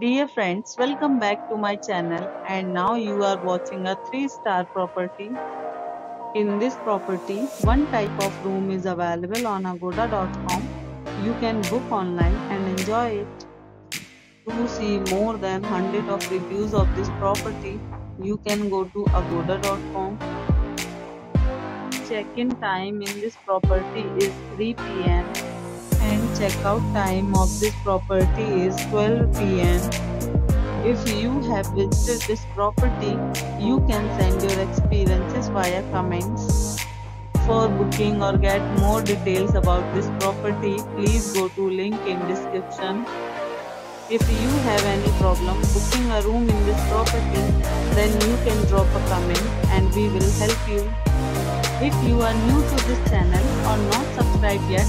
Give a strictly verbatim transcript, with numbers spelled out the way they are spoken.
Dear friends, welcome back to my channel, and now you are watching a three star property. In this property, one type of room is available on agoda dot com. You can book online and enjoy it. To see more than one hundred of reviews of this property, you can go to agoda dot com. Check-in time in this property is three p m and check-out time of this property is twelve p m If you have visited this property, you can send your experiences via comments. For booking or get more details about this property, please go to link in description. If you have any problem booking a room in this property, then you can drop a comment and we will help you. If you are new to this channel or not subscribed yet,